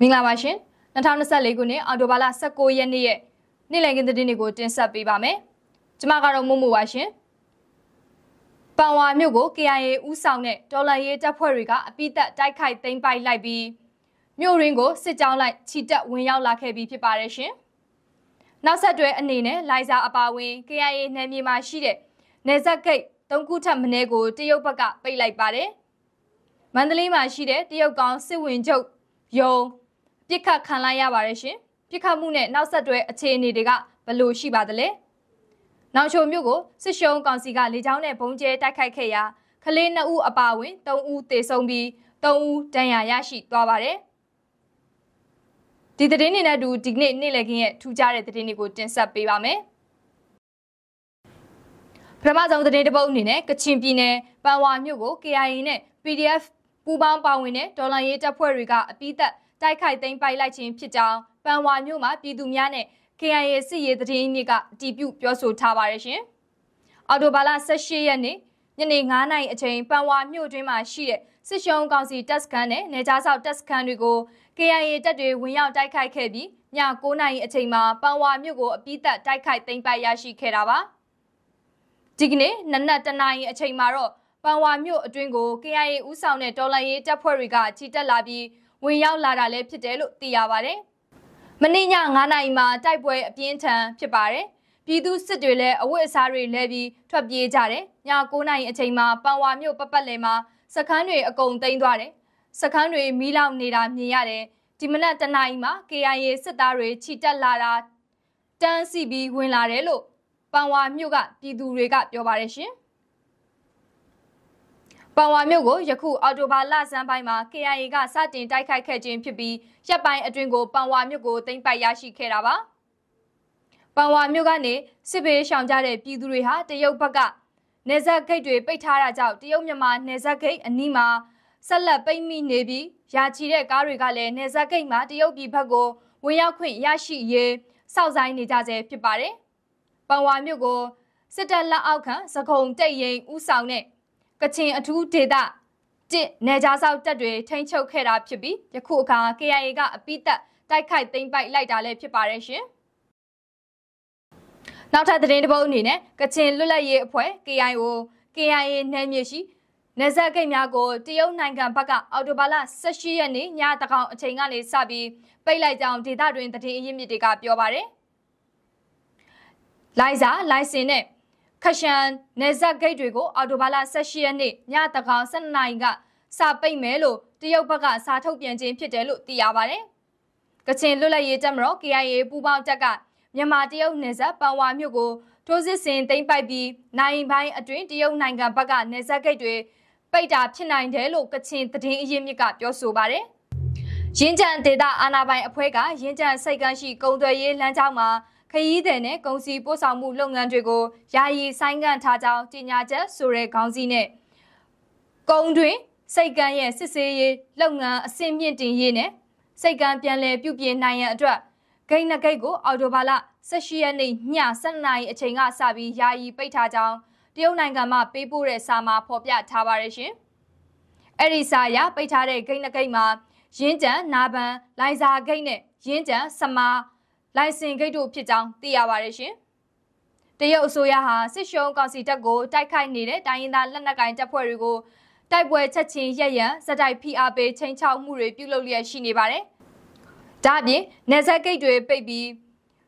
Minglavashin, Natanasa Legune, Adobala Sako Yene, Nilang in the Dinigo, and Sapi Bame, Tamagaro Mumu Washin Pawa Mugo, Kia Usane, Dolayeta Porica, Pita Daikai, Thing by Libi Muringo, sit down like Tita Winyao Lakabi Piparation. Now Sadre and Nine, Liza Abawi, Kia Nemi Mashide, Neza Kate, Donkuta Menego, Dio Paga, Bay like Bade Mandalay Mashide, Dio Gong, Siwin Joke. Yo, Pika Kanaya Barishi, Pika Mune, now Sadre, a tiny diga, Balushi Badale. Now show Mugo, Sishon Gonsiga, Litane, Ponje, Takakea, Kalena U Abawin, Don U Te Sombi, Don U Dayashi, Babare. Did the Dinina do dignate Nilegin to Jared the Dinigo Tensa Bibame? Pramaz of the Nedabo Nine, Kachimpine, Bawa Mugo, Kiaine, PDF. Ubang Pawine, Dolan Yeta Puriga, Pita, Daikai, Thing by Lighting Pita, Banwa Numa, Bidumiane, KIS, Yedriniga, debut Yosu Tavarishin. Adobala Sashiani, Yeningana, a chain, Banwa Mudrima, she, Sishon Gansi, Tuscane, Netasa Tuscanigo, KIA Dadu, Winyao Daikai Kebi, Yakona, a chainma, Banwa Mugo, Pita, Daikai, Thing by Yashi Kerava. Digne, Nanatanai, a chainmaro. Banwa Mu Dringo, Kia Usane, Dolay, Taporiga, Tita Labi, Winyao Larale, Pidelo, Diavare. Manina, Nanaima, Taipue, Pienta, Pibare, Pidu Sedule, Awesari Levi, Trabi Jare, Yakona, Etema, Banwa Mu Papalema, Sakandre, a Gon Dindare, Sakandre, Mila Nida, Niare, Dimana Tanaima, Kia Sadare, Tita Lara, Dan Sibi, Winlarelo, Banwa Muga, Pidu Regat, Yovareshi. Banwa Mugo, Yaku, Adobala Zambaima, Kia Ga Satin, Daikai Kajin Pibi, Yabai Adringo, Banwa Mugo, Thing by Yashi Kerava. Banwa Mugane, Sibe Shandare, Piduriha, the Yopaga, Neza Kate, Betaraja, the Yomyaman, Neza Kate, and Nima, Sala Baimi Nebi, Yachire Garigale, Neza Kama, the Yogi Pago, Wayakui Yashi Ye, Sauzai Nidaze, Pibare. Banwa Mugo, Setala Alka, Sakon, Daye, Usane. Katin a two teda. Did Nejas out that way, Tancho Kera Pibi, the Kuka, Kayega, a pita, Daikai, Thing by Lightale Piparation. Now that the Rainbow Nine, Katin Lula Ye Pue, Kayo, Kaya Nemishi, Neza Kamiago, Dio Nangan Paga, Autobala, Sashiani, Yataka, Tangale Sabi, Baylai down did that in the Yimidiga Piobare. Liza, Lysine. Kashan, Neza Gadrigo, Adobala Sashiani, Yataka, Sananga, Sape Melo, Diopaga, Satopian Jim Pitelu, Diavare. Katin Lula Yetamro, Kia Buba Daga, Yamadio Neza, Bawa Mugo, Toses in Thing by B, Nine by a drink, Dio Nanga Baga, Neza Gadri, Baita Pinine Delo, Katin, the Yimika, Yosubare. Jinjan Deda Anabai Apega, Jinjan Saganshi, Goldoye Lantama. Kaidene, Gonsi, Bosamu, Long and Drigo, Yai, Sangan Tata, Dinata, Sure, Gonzine. Gondri, Sagan, yes, Sissi, Longa, Simian Dine, Sagan Pianle, Bubian Naya Dra, Gaina Gago, Autobala, Sashiani, Nya, Sanai, Chenga Sabi, Yai, Beta Down, Dionangama, Bibure Sama, Popia, Tavarishin. Erisaya, Betare, Gaina Gama, Jinda, Naban, Liza Gaine, Jinda, Sama. Licensing to pit down the avarishin. The Yosoyaha, Sishon Gonsi go, Daikai needed, Diana Lanaganta Porigo, Daibwe Tatin Yaya, Sadai P.A.B. Tenchao Mure, Bulolia Shinibare. Dabi, Neza Gateway Baby,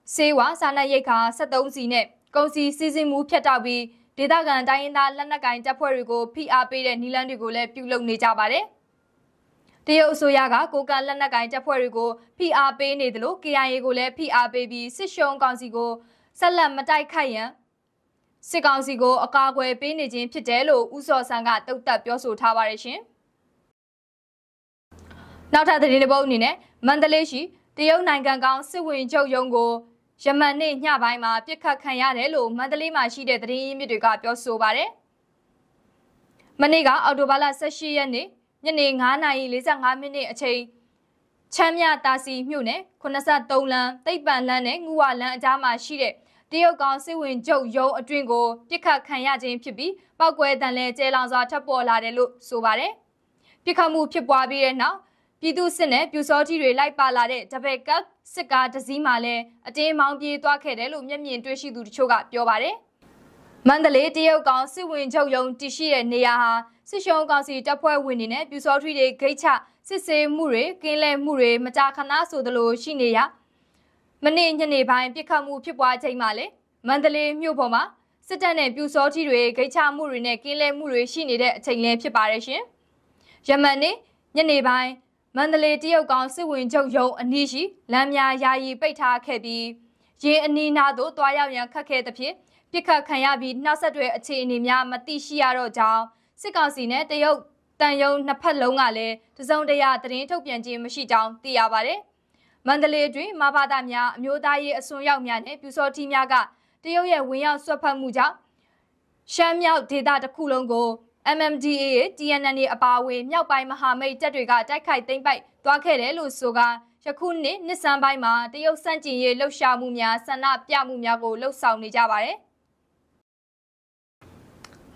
Sewa, Sanayeka, Sadon Zine, Gonsi Season Mu Pietabi, Didagan, Diana Lanaganta Porigo, P.A.B. and Nilandigole, Buloni Jabare. Dio Soyaga, Gogan Lanagaita Porigo, PR Bay Nedlo, Kiaegole, PR Baby, Sishon Gonzigo, Salam Matai Kayan, Sigonzigo, Akague, Benedin, Pidelo, Uso Sanga, Doctor Yoso Tavarishin. Now that the Nibble Nine, Mandaleshi, Dio Nangangang, Siwin Joe Yongo, Jamane Yabaima, Pika Kayanello, Mandalima, she did dream to guard Yosubare. Manega, Adobala Sashiani. Yaningana is a hamine a chay. Chamia Tasi Mune, Konasa Dolan, Taipan Lane, Uala, Dama Shire, Dio Gonsi Win Joe Yo, a dringo, Pika Kanyajin Pibi, Bagwe than Le Jelanza Tabola de Lu, Subare. Pikamu Pibuabi now, Pidu Sene, Pusoti Relai Palade, Tabeka, Saka, Zimale, a day Mount Pietua Kerelu, Yemi Treshi Duchoga, Piovare Mandalay, Teo Gansu, Winjo Yon, Tishi and Neaha, Sishon Gansi, Tapua Winine, Pusoti de Gaita, Sese Mure, Kinle Mure, Matakanaso, the Lo Shinea Mane Yaneba and Pikamu Pipua Taimale, Mandalay Mupoma, Satane, Pusoti Re, Gaita Murine, Kinle Mure, Shinide, Taylor Piparation Yamane, Yaneba. Mandalay Teo Gansu Winjo Yo and Nishi, Lamia Yai Beta Kebi, Ye and Ninado, Toya Kaketapi, Pika Kayabi, Nasadre Atinimia, Matishiaro Dow, Sikansine, Teo Dayo Napalongale, the Zondaya, the Nitopian Jim Mashi Down, Diabare, Mandalay Dream, Mabadamia, Myodaye, Sunyamiane, Pusoti Miaga, Teo Yawian Sopa Muja, Shamia Deda the Kulongo. MNDA, DNA Abawe, Miao by Mahame, Tadriga, Dakai, Ding by Dwakele, Lusoga, Shakuni, Nisan by Ma, the Yosanji, Losha Mumia, Sana, Piamumiago, Losa Nijabare.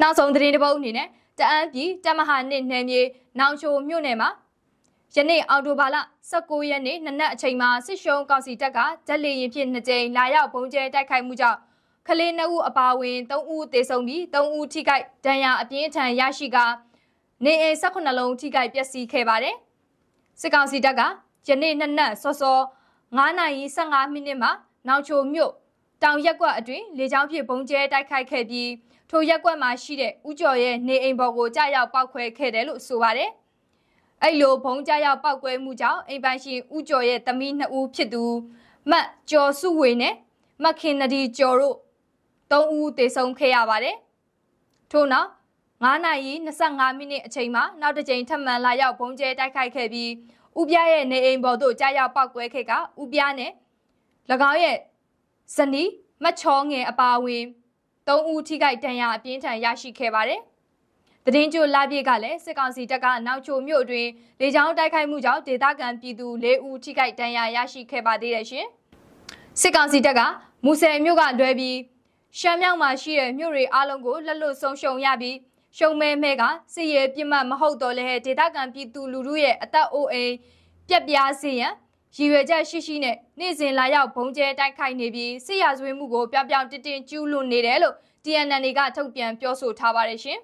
Now, some dreadable Nine, the Anti, Damahan, Nene, Nancho Munema, Jene Aldubala, Sakoyane, Nana Chema, Sishon, Gansitaka, Dali, Pinate, Naya, Bonje, Dakai Muja. Kalena u abawin, don't u desombi, don't u tigai, daya apientan yashiga, ne a sakonalon tigai piasi kebare. Sekansi daga, jane nana soso, ngana yi sanga minima, naucho myo, down yakwa adri, lejampie bonje dakai kebi, to yakwa mashide, ujoye, ne a bogo jaya bakwe kedelu suare. Ailo bong jaya bakwe mujao, a banshi ujoye tamina u pidu, ma jo suwene, makinadi joro. Don't oo de song kayabare. Tona, Mana yin, the Sanga mini chema, now the gentleman laya bonje dakai kebi, Ubiae ne bodo jaya bakwe keka, Ubiane, Lagaye, Sunny, Machonge abawi. Don't oo tigai daya binta yashi kebare. The danger labi gale, Sekansi daga, now cho myodre, Lejao dakai mujao, de dagan pidu, le oo tigai daya yashi kebade. Sekansi daga, Muse myuga dwebi. Shamyang Mashi, Muri Alongo, Lalo Song Shong Yabi, Shong Me Mega, Say Pima Mahodo Lehe, Tetagan Pitu Lurue, Ata Oe, Japia Sea, Jiveja Shishine, Nizin Laya Ponje, Dakai Nebi, Say as we Mugo, Papian Titin, Julun Nidelo, Diananiga Topian, Pioso Tabarishin.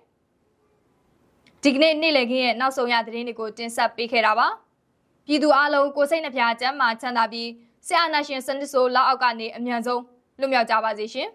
Dignate Nilegi, now so Yadrinico, Tinsa Pikeraba. Pidu Alo, Cosena Piata, Matanabi, Say Anashin Sandiso, La Ogani, and Yanzo, Lumia Tabazishin.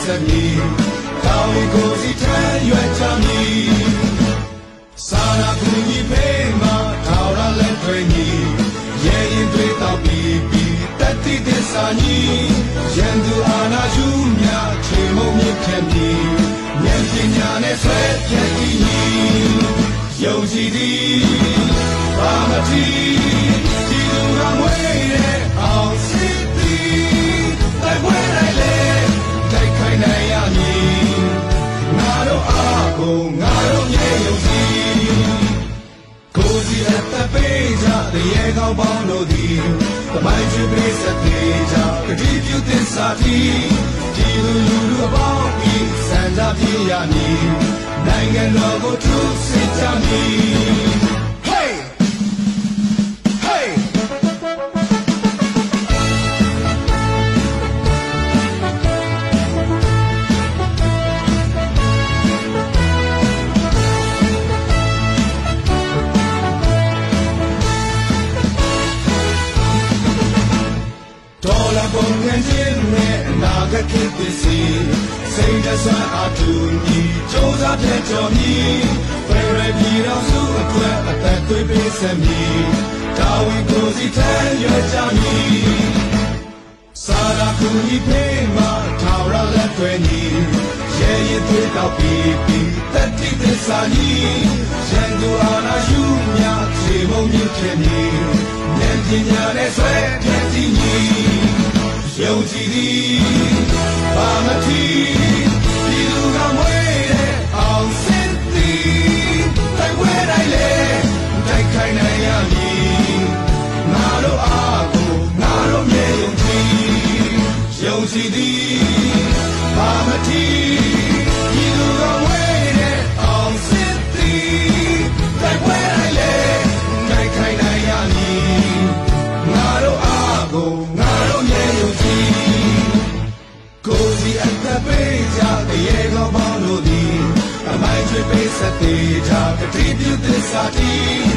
Sami, Tawi goes it and your tummy. Sati